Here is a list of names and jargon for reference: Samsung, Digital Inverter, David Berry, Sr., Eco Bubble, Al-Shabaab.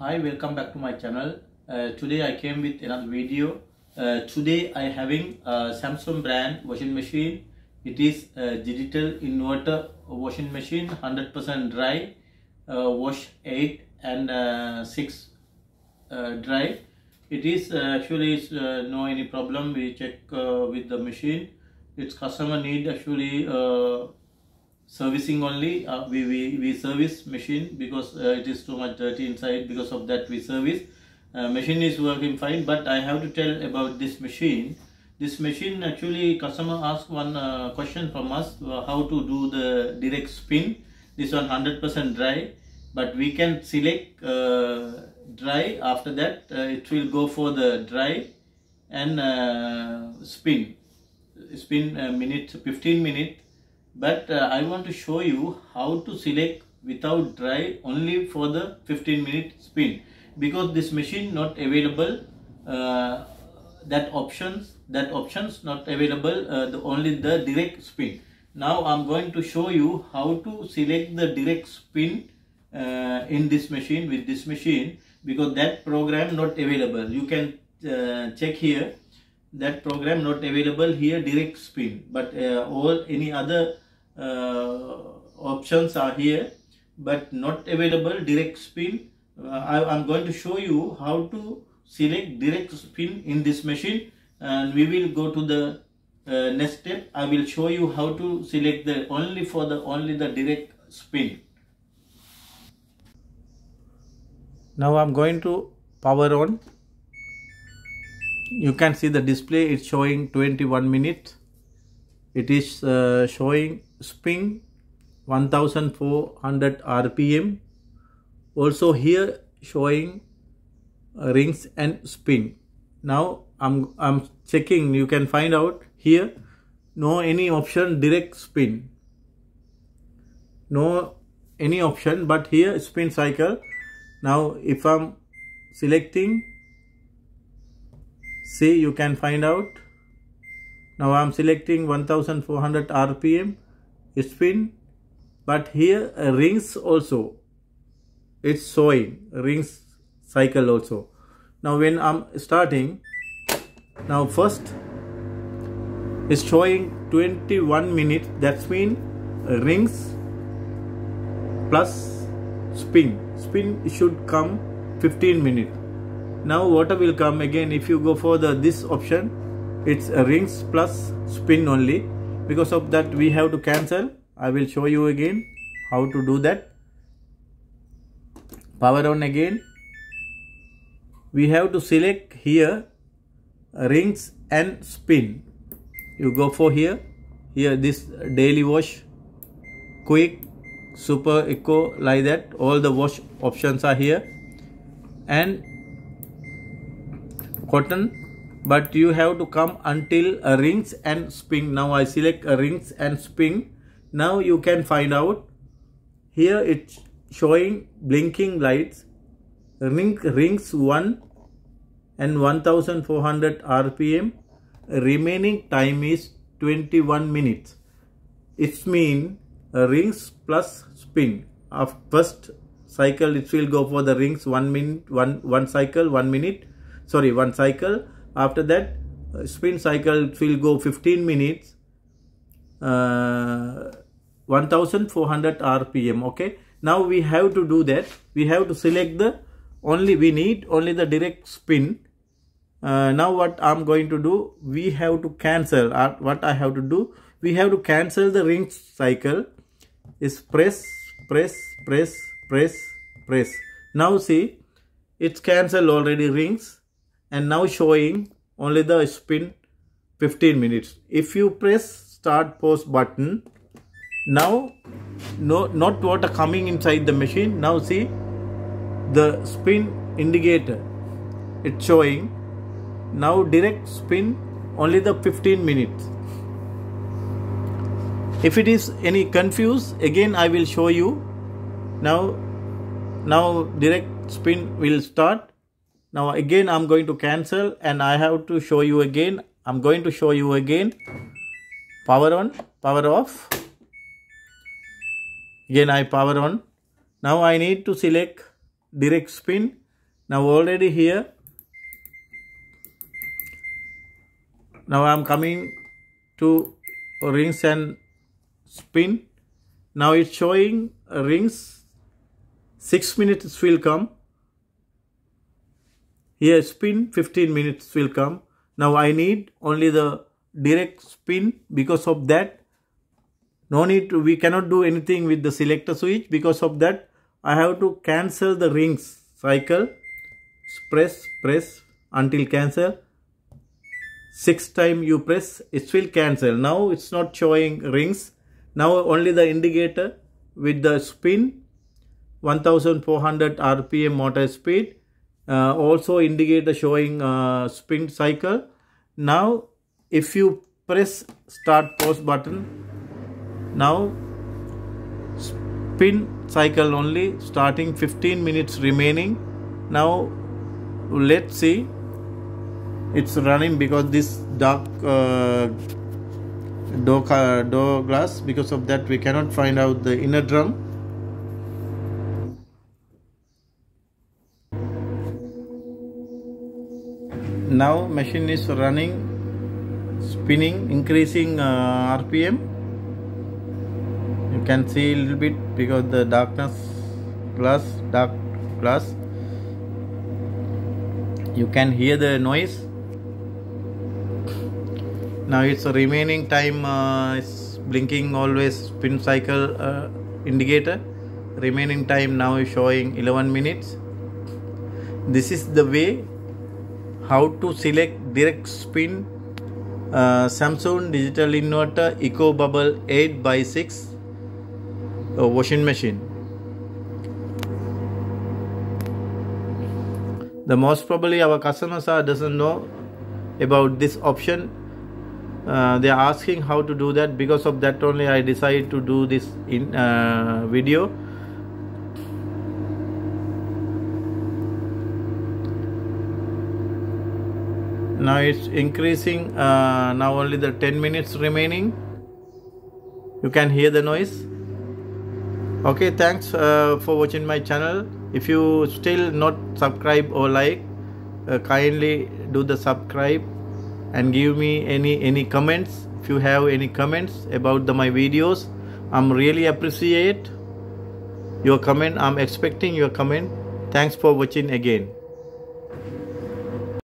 Hi, welcome back to my channel. Today I came with another video. Today I having a Samsung brand washing machine. It is a digital inverter washing machine, 100% dry, wash 8 and 6 dry. It is actually it's, no any problem. We check with the machine. Its customer need actually servicing only. We service machine because it is too much dirty inside. Because of that we service. Machine is working fine, but I have to tell about this machine. This machine actually customer asked one question from us, how to do the direct spin. This one 100% dry, but we can select dry. After that it will go for the dry and spin minute 15 minutes. But I want to show you how to select without dry only for the 15-minute spin, because this machine not available, that options not available, only the direct spin. Now I'm going to show you how to select the direct spin in this machine, with this machine, because that program not available. You can check here, that program not available here, direct spin, but all any other options are here, but not available direct spin. I'm going to show you how to select direct spin in this machine, and we will go to the next step. I will show you how to select the only the direct spin. Now I'm going to power on. You can see the display, it's showing 21 minutes. It is showing spin 1400 rpm. Also here showing rings and spin. Now I'm checking. You can find out here, no any option direct spin, no any option, but here spin cycle. Now if I'm selecting, see, you can find out. Now I'm selecting 1400 rpm spin, but here rings also, it's showing rings cycle also. Now when I'm starting, now first it's showing 21 minutes. That's mean rings plus spin should come 15 minutes. Now water will come again. If you go for this option, it's rings plus spin only. Because of that we have to cancel. I will show you again how to do that. Power on again. We have to select here rings and spin. You go for here this daily wash, quick, super, eco, like that. All the wash options are here, and cotton, but you have to come until rings and spin. Now I select rings and spin. Now you can find out here, it's showing blinking lights, rings 1 and 1400 rpm. Remaining time is 21 minutes. It's mean rings plus spin. After first cycle it will go for the rings 1 minute, one cycle 1 minute. Sorry, one cycle. After that spin cycle will go 15 minutes, 1400 rpm. Okay, now we have to do that. We have to select the we need only the direct spin. Now what I'm going to do, we have to cancel. What I have to do, we have to cancel the ring cycle. Is press. Now see, it's cancelled already rings. And now showing only the spin 15 minutes. If you press start pause button, now not water coming inside the machine. Now see the spin indicator, it's showing now direct spin only the 15 minutes. If it is any confused, again I will show you. Now direct spin will start. Now again I'm going to cancel, and I have to show you again. I'm going to show you again. Power on, power off. Again I power on. Now I need to select direct spin. Now already here, now I am coming to rings and spin. Now it's showing rings, 6 minutes will come. Here spin, 15 minutes will come. Now I need only the direct spin. Because of that, no need to, we cannot do anything with the selector switch. Because of that, I have to cancel the rings cycle. Press until cancel. 6 times you press, it will cancel. Now it's not showing rings. Now only the indicator with the spin, 1400 RPM motor speed. Also indicator showing spin cycle. Now if you press start pause button, now spin cycle only starting, 15 minutes remaining. Now let's see, it's running because this dark door glass, because of that we cannot find out the inner drum. Now machine is running, spinning, increasing RPM. You can see a little bit because the dark glass. You can hear the noise. Now it's a remaining time is blinking always spin cycle indicator. Remaining time now is showing 11 minutes. This is the way how to select direct spin Samsung Digital Inverter Eco Bubble 8x6 washing machine. The most probably our customers doesn't know about this option. They are asking how to do that. Because of that only I decided to do this in video. Now it's increasing, now only the 10 minutes remaining. You can hear the noise. Okay, thanks for watching my channel. If you still not subscribe or like, kindly do the subscribe and give me any comments. If you have any comments about my videos, I'm really appreciate your comment. I'm expecting your comment. Thanks for watching again.